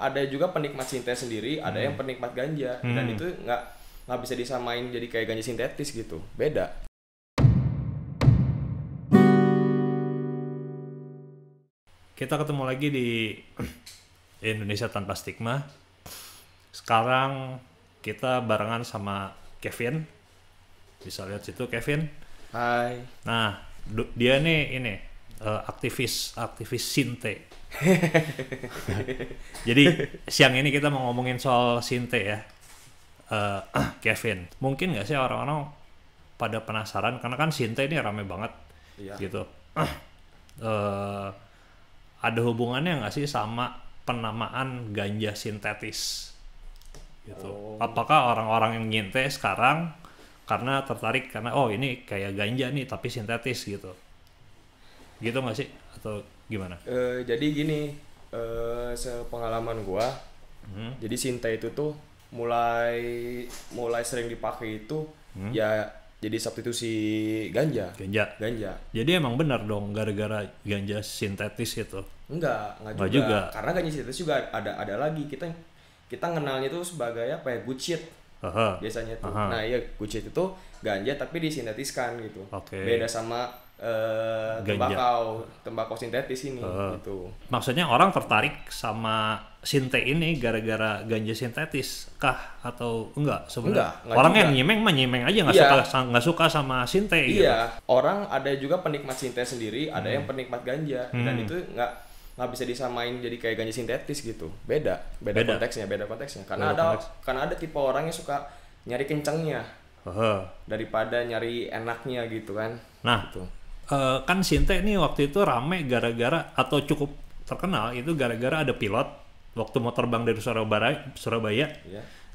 ada juga penikmat sinte sendiri, ada yang penikmat ganja, dan itu nggak bisa disamain jadi kayak ganja sintetis gitu, beda. Kita ketemu lagi di Indonesia Tanpa Stigma. Sekarang kita barengan sama Kevin, bisa lihat situ Kevin. Hai. Nah, dia nih ini aktivis sinte. Jadi siang ini kita mau ngomongin soal sinte ya. Kevin, mungkin nggak sih orang-orang pada penasaran karena kan sinte ini rame banget, iya, gitu. Ada hubungannya nggak sih sama penamaan ganja sintetis? Gitu. Oh. Apakah orang-orang yang nyinte sekarang karena tertarik karena oh ini kayak ganja nih tapi sintetis gitu? Gitu nggak sih atau gimana? Jadi gini, sepengalaman gua, jadi sinte itu tuh mulai sering dipakai itu ya jadi substitusi ganja. Jadi emang benar dong gara-gara ganja sintetis itu? Enggak juga. Karena ganja sintetis juga ada lagi, kita kenalnya itu sebagai apa ya, bullshit. Biasanya tuh. Nah iya, bullshit itu ganja tapi disintetiskan gitu. Okay. Beda sama tembakau sintetis ini gitu. Maksudnya orang tertarik sama sinte ini gara-gara ganja sintetis kah atau enggak sebenarnya? Orang juga yang nyimeng aja nggak suka sama sinte. Iya. Gitu. Orang ada juga penikmat sinte sendiri, ada yang penikmat ganja, dan itu nggak bisa disamain jadi kayak ganja sintetis gitu. Beda konteksnya. Karena ada tipe orang yang suka nyari kencengnya daripada nyari enaknya gitu kan. Nah. Gitu. Kan sinte ini waktu itu rame gara-gara atau cukup terkenal itu gara-gara ada pilot waktu mau terbang dari Surabaya, yeah,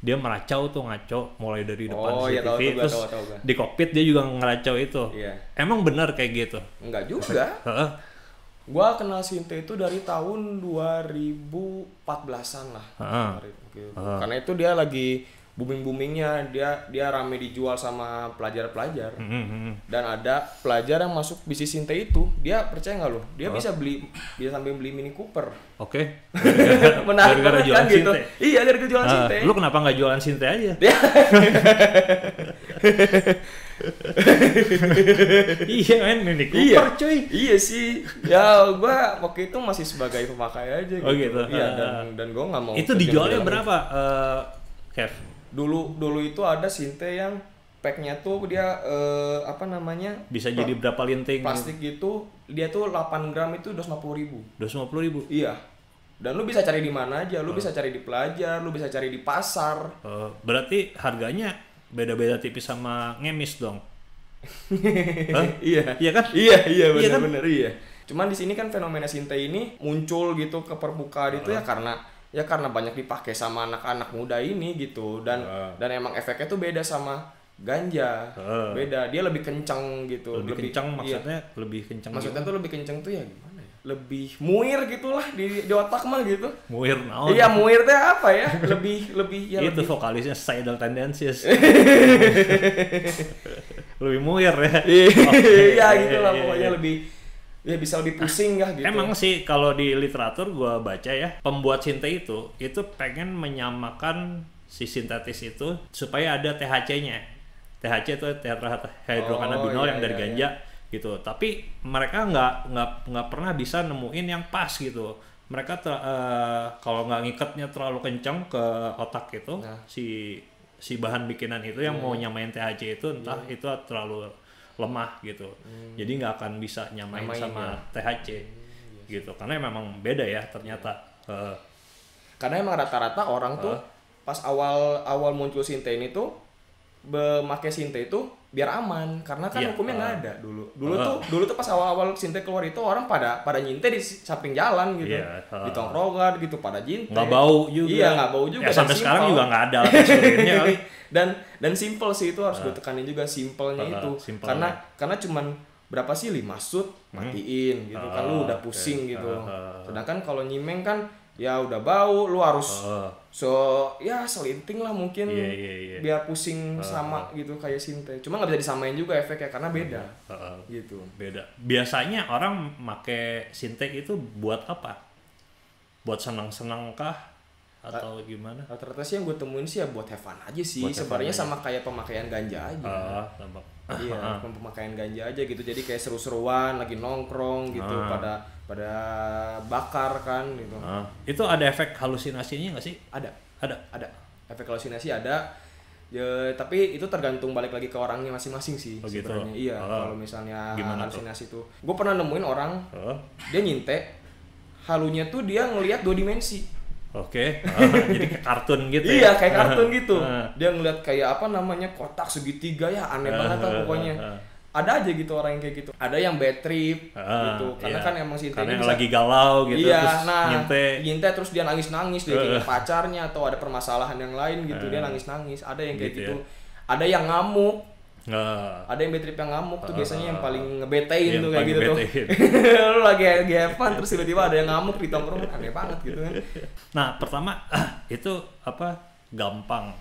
dia meracau tuh, ngaco mulai dari depan CCTV, iya, terus tahu. Di kokpit dia juga ngeracau itu. Yeah. Emang benar kayak gitu? Enggak juga. Gua kenal sinte itu dari tahun 2014-an lah. Gitu. Karena itu dia lagi booming-boomingnya, dia rame dijual sama pelajar-pelajar, dan ada pelajar yang masuk bisnis sinte itu, dia percaya nggak loh, dia bisa sambil beli Mini Cooper. Oke. Menarik kan jualan gitu. Sinte. Iya, dari jualan sinte. Lu kenapa nggak jualan sinte aja? Iya kan, Mini Cooper cuy. Iya sih. Ya gua waktu itu masih sebagai pemakai aja gitu. Oh gitu. Iya, dan gua nggak mau. Itu dijualnya berapa, Kev? Dulu itu ada sinte yang packnya tuh dia bisa jadi berapa linting plastik gitu, dia tuh 8 gram itu 250.000. 250.000. Iya. Dan lu bisa cari di mana aja, lu bisa cari di pelajar, lu bisa cari di pasar. Berarti harganya beda-beda tipis sama ngemis dong. Iya. Iya kan? Iya benar-benar iya. Cuman di sini kan fenomena sinte ini muncul gitu ke permukaan itu ya karena banyak dipakai sama anak-anak muda ini gitu, dan emang efeknya tuh beda sama ganja, beda, dia lebih kencang gitu, lebih kencang maksudnya, iya, lebih kencang tuh ya gimana ya, lebih muir gitulah di otak mah gitu. Muir naon? Iya muir teh apa ya, lebih ya itu lebih, vokalisnya suicidal tendencies. Lebih muir ya. Iya gitulah pokoknya, lebih ya bisa lebih pusing lah gitu. Emang sih kalau di literatur gua baca ya, pembuat sinte itu pengen menyamakan si sintetis itu supaya ada THC-nya. THC itu tetrahydrocannabinol yang dari ganja gitu. Tapi mereka nggak pernah bisa nemuin yang pas gitu. Mereka kalau nggak ngikatnya terlalu kencang ke otak itu, si bahan bikinan itu yang mau nyamain THC itu entah itu terlalu lemah gitu, jadi nggak akan bisa nyamain sama THC gitu, karena memang beda ya ternyata. Karena emang rata-rata orang tuh pas awal muncul sinte ini tuh memakai sinte itu biar aman, karena kan hukumnya nggak ada dulu tuh pas awal-awal sinte keluar itu orang pada nyinte di samping jalan gitu, di tongkrongan gitu pada nyinte, nggak bau juga ya, sampai sekarang juga nggak ada. Dan simple sih, itu harus gue tekanin juga simpelnya itu, karena cuman berapa sih 5 shoot matiin gitu kan, lu udah pusing gitu. Sedangkan kalau nyimeng kan ya udah bau, lu harus selinting lah mungkin, biar pusing sama gitu kayak sinte. Cuma nggak bisa disamain juga efeknya karena beda gitu. Beda. Biasanya orang make sinte itu buat apa? Buat senang-senang kah? atau gimana? Rata-rata sih yang gue temuin sih ya buat have fun aja sih. Sebenarnya sama kayak pemakaian ganja aja. Iya, pemakaian ganja aja gitu. Jadi kayak seru-seruan, lagi nongkrong gitu, pada bakar kan gitu. Itu ada efek halusinasinya nggak sih? Ada. Efek halusinasi ada. Ya, tapi itu tergantung balik lagi ke orangnya masing-masing sih sebenarnya. Iya, kalau misalnya halusinasi tuh. Gue pernah nemuin orang, dia nyintek, halunya tuh dia ngelihat dua dimensi. Jadi kayak kartun gitu. Iya, kayak kartun gitu. Dia ngelihat kayak apa namanya kotak segitiga ya, aneh banget lah pokoknya. Ada aja gitu orang yang kayak gitu. Ada yang bad trip gitu, karena kan emang sinte ini lagi galau gitu, terus nyinte terus dia nangis-nangis, dia kayak pacarnya atau ada permasalahan yang lain gitu, dia nangis-nangis. Ada yang kayak gitu. Ada yang ngamuk. Ada yang bad trip yang ngamuk tuh biasanya yang paling ngebetein tuh kayak gitu tuh. Lu lagi heaven terus tiba-tiba ada yang ngamuk di tongkrong, aneh banget gitu kan. Nah, pertama itu apa gampang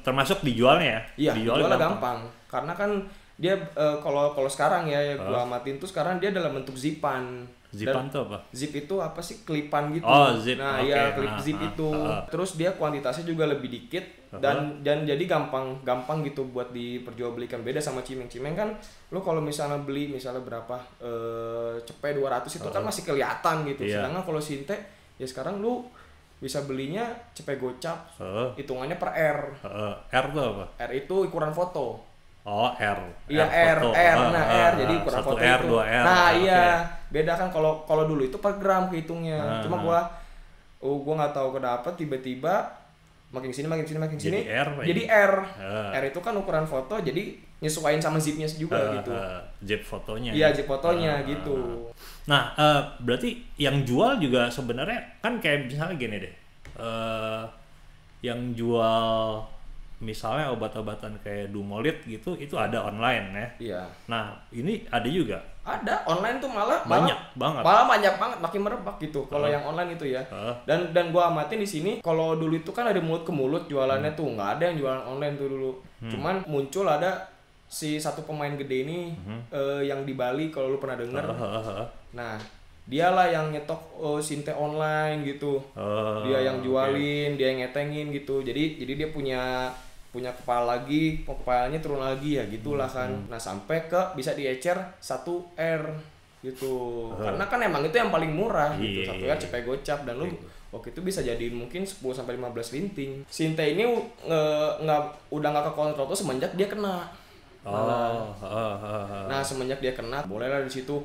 termasuk dijualnya ya? Iya, dijualnya gampang. Karena kan dia kalau sekarang ya gua amatin tuh sekarang dia dalam bentuk zipan. Zipan tuh apa? Zip itu apa sih? Klipan gitu. Zip. Nah, ya klip zip itu. Terus dia kuantitasnya juga lebih dikit dan jadi gampang gitu buat diperjualbelikan. Beda sama cimeng-cimeng kan lu kalau misalnya beli misalnya berapa cepet 200 itu kan masih kelihatan gitu. Sedangkan kalau sinte ya sekarang lu bisa belinya cepet gocap. Hitungannya per R. R tuh apa? R itu ukuran foto. R. Iya R. Nah R jadi ukuran foto R, itu. 2R. Nah iya beda kan kalau dulu itu per gram kehitungnya. Cuma gua nggak tahu kenapa tiba-tiba makin sini jadi R. R itu kan ukuran foto jadi nyesuaiin sama zipnya juga gitu. Zip fotonya. Iya zip fotonya gitu. Nah berarti yang jual juga sebenarnya kan kayak misalnya gini deh. Yang jual misalnya obat-obatan kayak Dumolid gitu, itu ada online ya. Iya. Nah, ini ada juga. Ada online tuh malah banyak banget, makin merebak gitu. Kalau yang online itu ya. Dan gua amatin di sini, kalau dulu itu kan ada mulut ke mulut jualannya tuh, nggak ada yang jualan online tuh dulu. Cuman muncul ada si satu pemain gede ini yang di Bali kalau lu pernah denger. Nah, dialah yang nyetok sinte online gitu. Dia yang jualin, dia yang ngetengin gitu. Jadi dia punya kepala lagi, kepalanya turun lagi ya gitulah kan. Nah sampai ke bisa diecer 1R gitu. Karena kan emang itu yang paling murah gitu. 1R cepet gocap dan lu itu bisa jadi mungkin 10-15 linting. Sinte ini udah nggak kekontrol tuh semenjak dia kena. Nah semenjak dia kena bolehlah di situ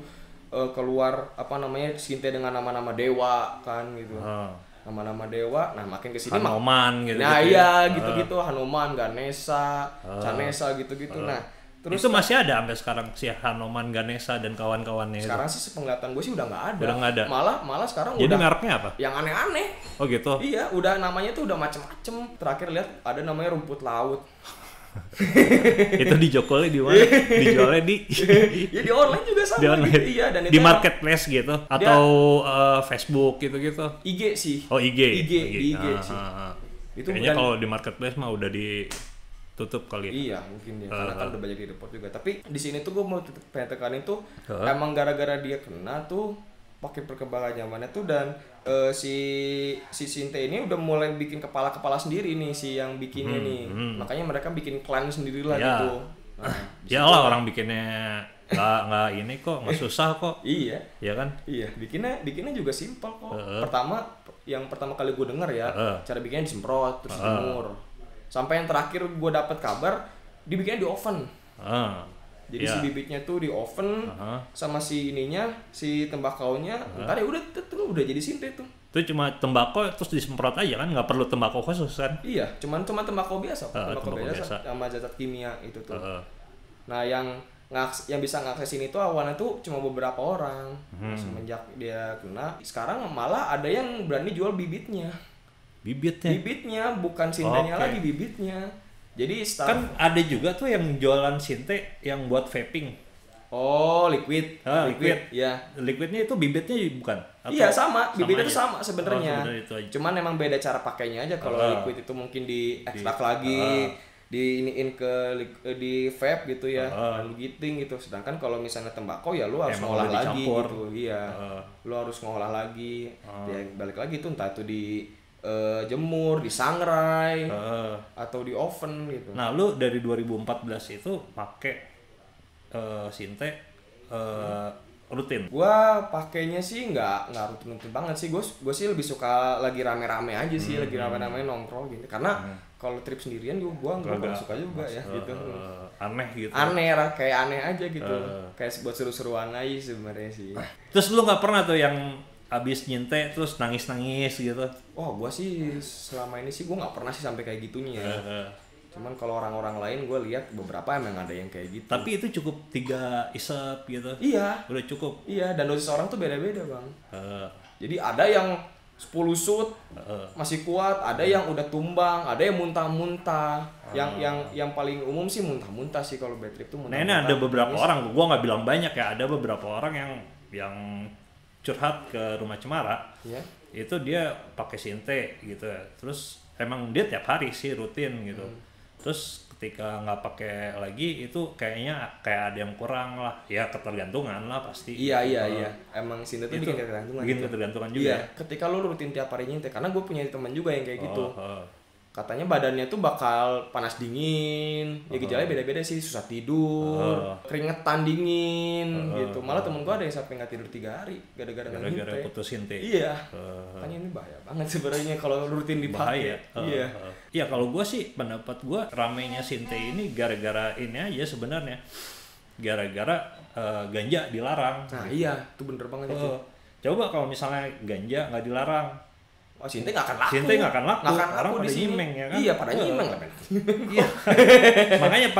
keluar apa namanya sinte dengan nama-nama dewa kan gitu. Nama-nama dewa, nah makin kesini Hanuman gitu. Nah iya gitu-gitu Hanuman, Ganesha, Canesa gitu-gitu. Nah terus itu masih ada sampai sekarang si Hanuman, Ganesha dan kawan-kawannya. Sekarang itu sih sepenglihatan gue sih udah nggak ada. Udah nggak ada. Malah sekarang jadi udah. Jadi mereknya apa? Yang aneh-aneh. Gitu. Iya, udah namanya tuh udah macem-macem. Terakhir lihat ada namanya rumput laut. Itu dijualnya di mana? Dijualnya di ya di online juga sama. Di online. Gitu. Iya, dan itu di marketplace gitu atau Facebook gitu-gitu. IG sih. IG sih. Itu kayaknya kalau di marketplace mah udah ditutup kali ya. Iya, mungkin dia karena kan udah banyak di report juga. Tapi di sini tuh gue mau tekanin tuh emang gara-gara dia kena tuh pakai perkembangan zamannya tuh dan si sinte ini udah mulai bikin kepala-kepala sendiri nih si yang bikinnya nih. Makanya mereka bikin klan sendirilah gitu. Nah, lah orang bikinnya nggak ini kok, nggak susah kok. Iya. Iya kan? Iya, bikinnya juga simpel kok. Yang pertama kali gue denger ya, cara bikinnya disemprot terus dijemur. Sampai yang terakhir gue dapet kabar dibikinnya di oven. Jadi si bibitnya tuh di oven sama si ininya, si tembakaunya, ntar ya udah jadi sinte tuh. Itu cuma tembakau terus disemprot aja kan, nggak perlu tembakau khusus kan? Iya, cuma tembakau biasa, tembakau biasa sama zat kimia itu tuh. Nah yang bisa ngakses ini tuh awalnya tuh cuma beberapa orang. Semenjak dia kena, sekarang malah ada yang berani jual bibitnya. Bibitnya bukan sintenya lagi, bibitnya. Jadi kan ada juga tuh yang jualan sinte yang buat vaping. Liquid. Ya. Liquidnya itu bibitnya bukan? Iya sama, bibitnya itu sama sebenarnya. Cuman emang beda cara pakainya aja. Kalau liquid itu mungkin diekstrak lagi, diiniin di vape gitu ya, lalu giting gitu. Sedangkan kalau misalnya tembakau ya lu harus ngolah lagi gitu. Iya. Lu harus ngolah lagi. Ya balik lagi tuh entah itu di jemur di sangrai atau di oven gitu. Nah, lu dari 2014 itu pakai sinte rutin? Gua pakainya sih nggak rutin banget sih. Gua sih lebih suka lagi rame-rame aja sih, lagi rame-rame nongkrong gitu. Karena kalau trip sendirian gua nggak suka juga ya gitu. Aneh gitu. Aneh lah, kayak aneh aja gitu. Kayak buat seru-seruan aja sebenarnya sih. Terus lu nggak pernah tuh yang abis nyinte terus nangis-nangis gitu? Wah, gua sih selama ini sih gua nggak pernah sih sampai kayak gitunya ya. Cuman kalau orang-orang lain gua lihat beberapa emang ada yang kayak gitu. Tapi itu cukup 3 isap gitu? Iya, udah cukup. Iya, dan dosis orang tuh beda-beda bang. Jadi ada yang 10 shoot masih kuat, ada yang udah tumbang, ada yang muntah-muntah. Yang paling umum sih muntah-muntah sih kalau bad trip tuh muntah-muntah. Nah, ada beberapa orang, gua nggak bilang banyak ya, ada beberapa orang yang curhat ke Rumah Cemara, itu dia pakai sinte gitu, terus emang dia tiap hari sih rutin gitu, terus ketika nggak pakai lagi itu kayaknya kayak ada yang kurang lah, ya ketergantungan lah pasti. Iya, emang sinte itu bikin ketergantungan. Bikin gitu. Ketergantungan juga. Iya, ketika lo rutin tiap hari nyinte, karena gue punya teman juga yang kayak gitu, katanya badannya tuh bakal panas dingin, ya gejalanya beda-beda sih, susah tidur, keringetan dingin gitu. Malah temen gue ada yang sampai nggak tidur 3 hari gara-gara putus sinte. Iya, makanya ini bahaya banget sebenarnya kalau rutin dipakai. Iya. Iya, kalau gue sih pendapat gue ramenya sinte ini gara-gara ini aja sebenarnya, gara-gara ganja dilarang. Nah gitu. Iya, itu bener banget itu. Coba kalau misalnya ganja nggak dilarang, oh, sinte nggak akan laku. Sinte nggak akan laku. Orang pada nyimeng ya kan? Iya, pada nyimeng lah. Makanya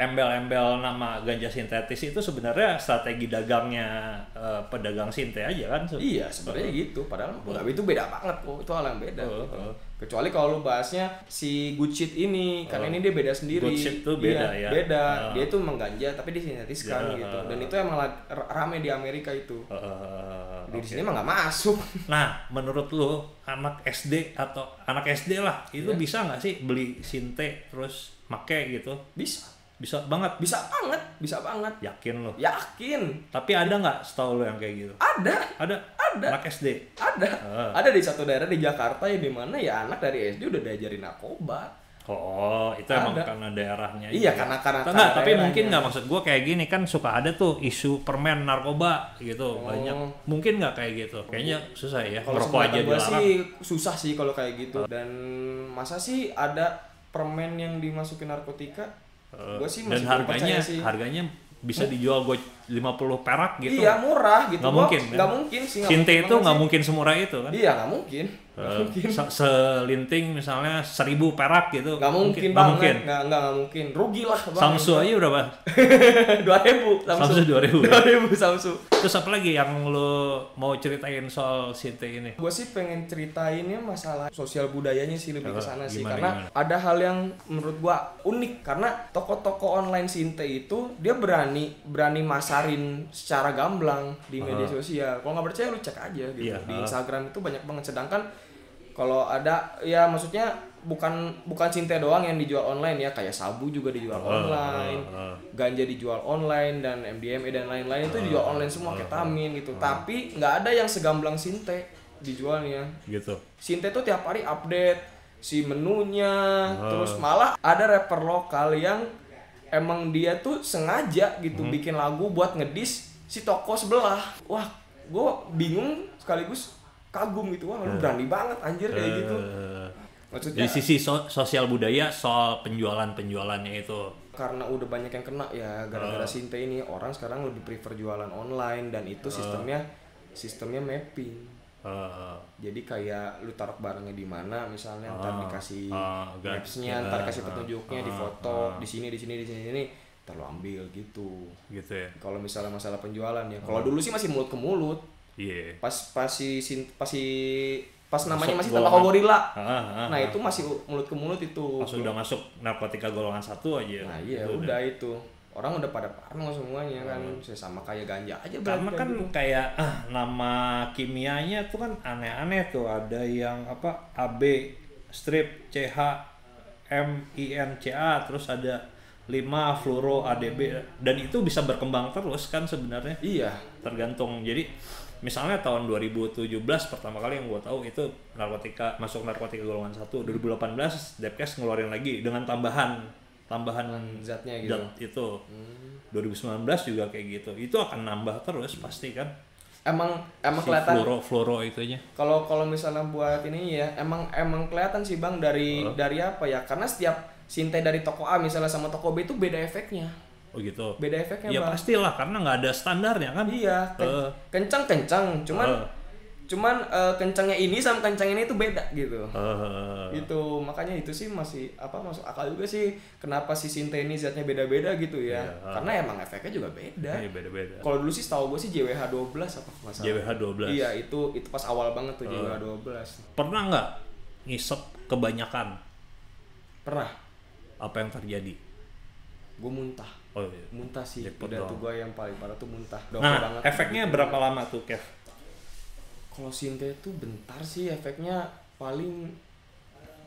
embel-embel nama ganja sintetis itu sebenarnya strategi dagangnya pedagang sinte aja kan? Iya, sebenarnya gitu. Padahal itu beda banget kok. Itu hal yang beda. Gitu. Kecuali kalau lu bahasnya si Gucci ini, karena ini dia beda sendiri. Gucci tuh beda ya. Beda. Dia tuh mengganja tapi disintetiskan gitu. Dan itu emang rame di Amerika itu. Di sini emang nggak masuk. Nah, menurut lu anak SD atau anak SD lah itu bisa nggak sih beli sinte terus pakai gitu? Bisa banget. Yakin lo? Yakin. Tapi ada nggak setahu lo yang kayak gitu? Ada. Anak SD ada di satu daerah di Jakarta ya, di mana ya anak dari SD udah diajarin narkoba. Oh, itu emang karena daerahnya. Iya, karena enggak, tapi mungkin nggak, maksud gue kayak gini kan suka ada tuh isu permen narkoba gitu banyak. Mungkin nggak kayak gitu. Kayaknya susah ya. Merokok aja dilarang. Susah sih kalau kayak gitu. Dan masa sih ada permen yang dimasukin narkotika? Gue sih masih belum percaya sih. Dan harganya bisa dijual gue 50 perak gitu. Iya, murah gitu. Nggak mungkin sih. Sinte itu nggak mungkin semurah itu kan. Iya, nggak mungkin. Selinting misalnya 1000 perak gitu. Nggak mungkin banget. Nggak mungkin. Rugi lah. Samsu aja berapa? 2000. Samsu 2000. 2000 Samsu. Terus apa lagi yang lo mau ceritain soal sinte ini? Gue sih pengen ceritainnya masalah sosial budayanya sih, lebih ke sana sih. Karena ada hal yang menurut gue unik. Karena toko-toko online sinte itu dia berani masarin secara gamblang di media sosial. Kalau nggak percaya lu cek aja gitu. Di Instagram itu banyak banget. Sedangkan kalau ada, ya maksudnya bukan sinte doang yang dijual online ya, kayak sabu juga dijual online, ganja dijual online, dan MDMA dan lain-lain itu dijual online semua, ketamin gitu. Tapi nggak ada yang segamblang sinte dijualnya. Gitu. Sinte tuh tiap hari update si menunya, terus malah ada rapper lokal yang emang dia tuh sengaja gitu bikin lagu buat ngedis si toko sebelah. Wah, gue bingung sekaligus kagum gitu. Wah, lu berani banget anjir kayak gitu. Maksudnya di sisi sosial budaya soal penjualannya itu. Karena udah banyak yang kena ya gara-gara sinte ini, orang sekarang lebih prefer jualan online, dan itu sistemnya mapping. Jadi kayak lu taruh barangnya di mana, misalnya ntar dikasih mapsnya, ntar kasih petunjuknya, di foto, di sini, ntar lu ambil gitu ya. Kalau misalnya masalah penjualan ya, kalau dulu sih masih mulut ke mulut. Iya. Pas namanya masih tembakau gorila. Nah itu masih mulut ke mulut itu. Udah masuk narkotika golongan 1 aja. Nah iya udah itu. Orang udah pada parno semuanya kan, sama kayak ganja aja. Karena kan gitu. Kayak nama kimianya tuh kan aneh-aneh tuh, ada yang apa AB⁺CH MINCA, terus ada 5 fluoro ADB, dan itu bisa berkembang terus kan sebenarnya. Iya. Tergantung, jadi Misalnya tahun 2017 pertama kali yang gue tahu itu masuk narkotika golongan 1. 2018 Depkes ngeluarin lagi dengan tambahan zatnya gitu. Zat itu. 2019 juga kayak gitu. Itu akan nambah terus pasti kan. Emang si kelihatan fluoro itunya. Kalau misalnya buat ini ya emang kelihatan sih Bang dari apa ya? Karena setiap sinte dari toko A misalnya sama toko B itu beda efeknya. Oh gitu. Beda efeknya ya, Bang. Ya pastilah karena nggak ada standarnya kan. Iya. Kencang. Cuman kencangnya ini sama kencang ini itu beda gitu. Gitu. Makanya itu sih masih masuk akal juga sih kenapa si sinte ini zatnya beda-beda gitu ya. Karena emang efeknya juga beda. Iya, beda-beda. Kalau dulu sih setahu gue sih JWH-12 apa masalah. JWH-12. Iya, itu pas awal banget tuh JWH-12. Pernah nggak ngisep kebanyakan? Pernah. Apa yang terjadi? Gue muntah. Oh iya. Muntah sih. Udah tuh gue yang paling parah tuh muntah. Nah, efeknya berapa lama tuh, Kev? Kalau sinte itu bentar sih efeknya paling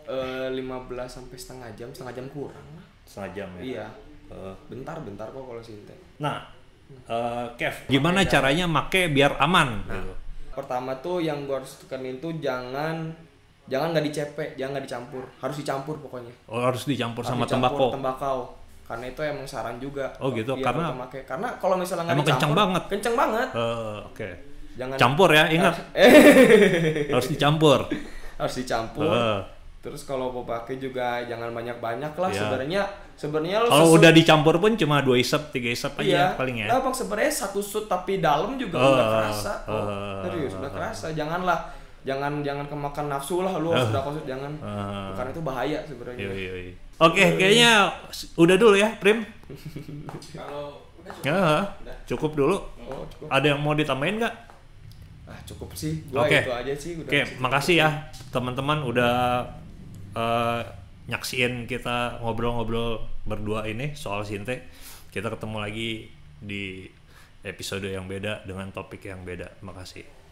15 sampai setengah jam kurang lah. Setengah jam ya? Iya. Bentar kok kalau sinte. Nah, Kev, gimana caranya make biar aman? Nah, gitu. Pertama tuh yang gue harus tekenin tuh jangan nggak dicepet, jangan nggak dicampur, harus dicampur pokoknya. Oh, harus dicampur sama tembakau. Karena itu emang saran juga. Oh gitu, karena kalau misalnya nggak dicampur, kenceng banget. Oke. Jangan campur ya, ingat. Harus dicampur. Harus dicampur. Terus kalau mau pakai juga jangan banyak-banyak lah. Sebenarnya kalau udah dicampur pun cuma 2 isep, 3 isep aja paling ya. Nah, Bang, sebenarnya 1 sut tapi dalam juga udah kerasa. Serius, udah kerasa. Jangan kemakan nafsu lah lu sudah kosut, jangan. Karena itu bahaya sebenarnya. Oke, kayaknya udah dulu ya, Prim. Kalau cukup dulu. Oh, cukup. Ada yang mau ditambahin nggak? Cukup sih, gua itu aja sih. Oke, makasih ya teman-teman udah nyaksiin kita ngobrol-ngobrol berdua ini soal sinte. Kita ketemu lagi di episode yang beda dengan topik yang beda. Makasih.